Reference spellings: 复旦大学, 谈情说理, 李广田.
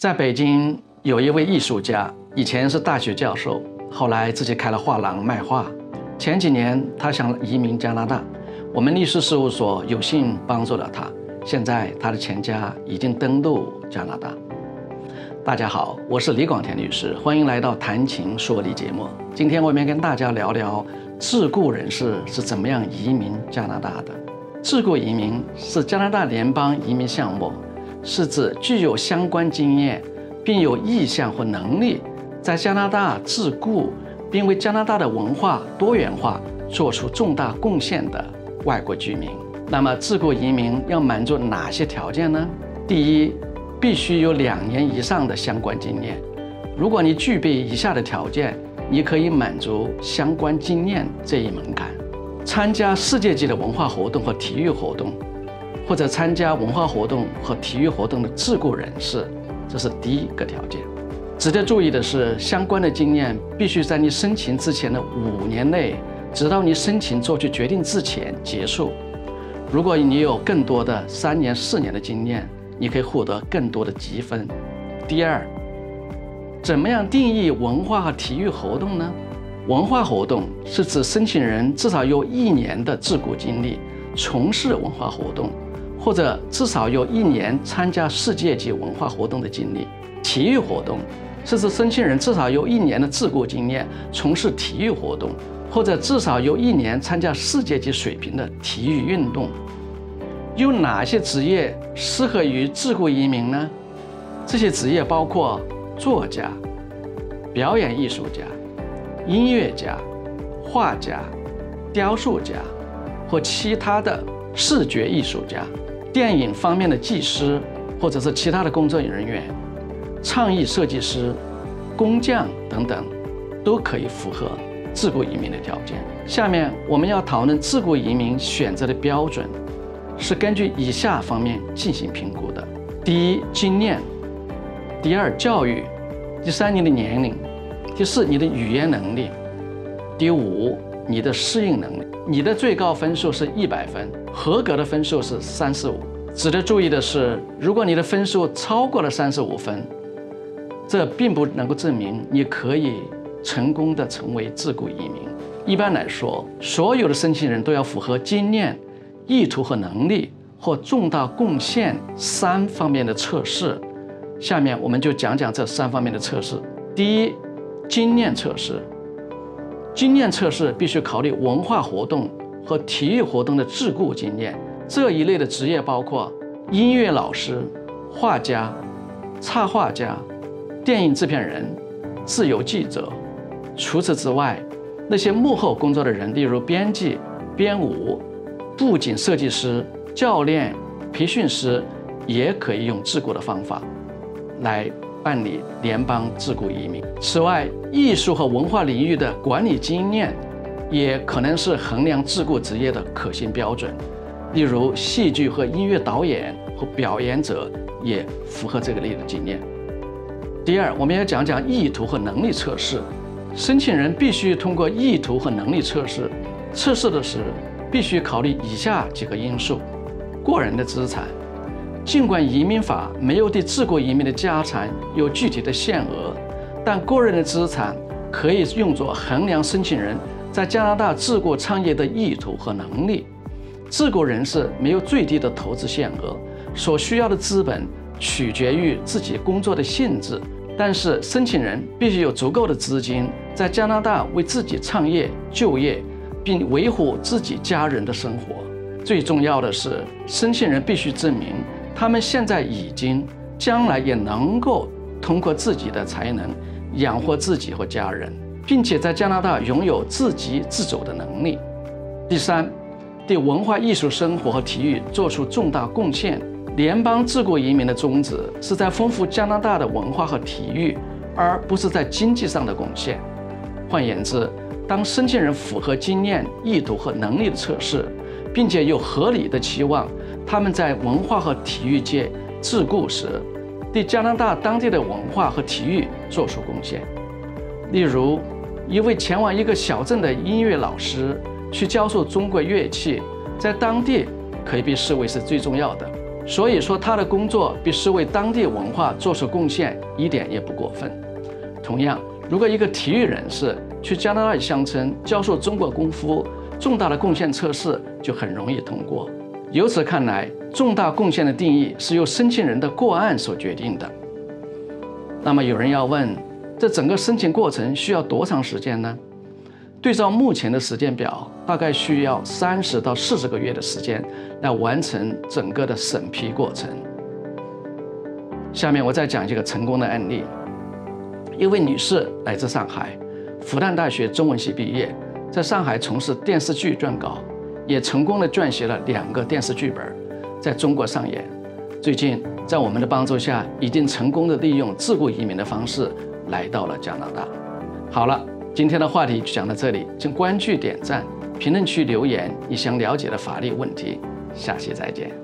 在北京有一位艺术家，以前是大学教授，后来自己开了画廊卖画。前几年他想移民加拿大，我们律师事务所有幸帮助了他。现在他的全家已经登陆加拿大。 大家好，我是李广田律师，欢迎来到《谈情说理》节目。今天我们跟大家聊聊自雇人士是怎么样移民加拿大的。自雇移民是加拿大联邦移民项目，是指具有相关经验并有意向或能力在加拿大自雇，并为加拿大的文化多元化做出重大贡献的外国居民。那么，自雇移民要满足哪些条件呢？第一， 必须有2年以上的相关经验。如果你具备以下的条件，你可以满足相关经验这一门槛：参加世界级的文化活动和体育活动，或者参加文化活动和体育活动的自雇人士，这是第一个条件。值得注意的是，相关的经验必须在你申请之前的5年内，直到你申请做出决定之前结束。如果你有更多的3年、4年的经验， 你可以获得更多的积分。第二，怎么样定义文化和体育活动呢？文化活动是指申请人至少有1年的自雇经历，从事文化活动，或者至少有1年参加世界级文化活动的经历。体育活动是指申请人至少有1年的自雇经验，从事体育活动，或者至少有1年参加世界级水平的体育运动。 有哪些职业适合于自雇移民呢？这些职业包括作家、表演艺术家、音乐家、画家、雕塑家或其他的视觉艺术家、电影方面的技师或者是其他的工作人员、创意设计师、工匠等等，都可以符合自雇移民的条件。下面我们要讨论自雇移民选择的标准， 是根据以下方面进行评估的：第一，经验；第二，教育；第三，你的年龄；第四，你的语言能力；第五，你的适应能力。你的最高分数是100分，合格的分数是35。值得注意的是，如果你的分数超过了35分，这并不能够证明你可以成功地成为自雇移民。一般来说，所有的申请人都要符合经验、 意图和能力或重大贡献3方面的测试，下面我们就讲讲这3方面的测试。第一，经验测试。经验测试必须考虑文化活动和体育活动的自雇经验。这一类的职业包括音乐老师、画家、插画家、电影制片人、自由记者。除此之外，那些幕后工作的人，例如编辑、编舞、 布景设计师、教练、培训师也可以用自雇的方法来办理联邦自雇移民。此外，艺术和文化领域的管理经验也可能是衡量自雇职业的可行标准。例如，戏剧和音乐导演和表演者也符合这个类的经验。第二，我们要讲讲意图和能力测试。申请人必须通过意图和能力测试，测试的是 必须考虑以下几个因素：个人的资产，尽管移民法没有对自雇移民的家产有具体的限额，但个人的资产可以用作衡量申请人在加拿大自雇创业的意图和能力。自雇人士没有最低的投资限额，所需要的资本取决于自己工作的性质，但是申请人必须有足够的资金在加拿大为自己创业、就业， 并维护自己家人的生活。最重要的是，申请人必须证明他们现在已经、将来也能够通过自己的才能养活自己和家人，并且在加拿大拥有自给自足的能力。第三，对文化艺术生活和体育做出重大贡献。联邦自雇移民的宗旨是在丰富加拿大的文化和体育，而不是在经济上的贡献。换言之， 当申请人符合经验、意图和能力的测试，并且有合理的期望，他们在文化和体育界自雇时，对加拿大当地的文化和体育做出贡献。例如，一位前往一个小镇的音乐老师去教授中国乐器，在当地可以被视为是最重要的，所以说他的工作必是为当地文化做出贡献，一点也不过分。同样，如果一个体育人士去加拿大乡村教授中国功夫，重大的贡献测试就很容易通过。由此看来，重大贡献的定义是由申请人的个案所决定的。那么有人要问，这整个申请过程需要多长时间呢？对照目前的时间表，大概需要30到40个月的时间来完成整个的审批过程。下面我再讲一个成功的案例。一位女士来自上海，复旦大学中文系毕业，在上海从事电视剧撰稿，也成功的撰写了2个电视剧本，在中国上演。最近，在我们的帮助下，已经成功的利用自雇移民的方式来到了加拿大。好了。今天的话题就讲到这里，请关注、点赞、评论区留言你想了解的法律问题，下期再见。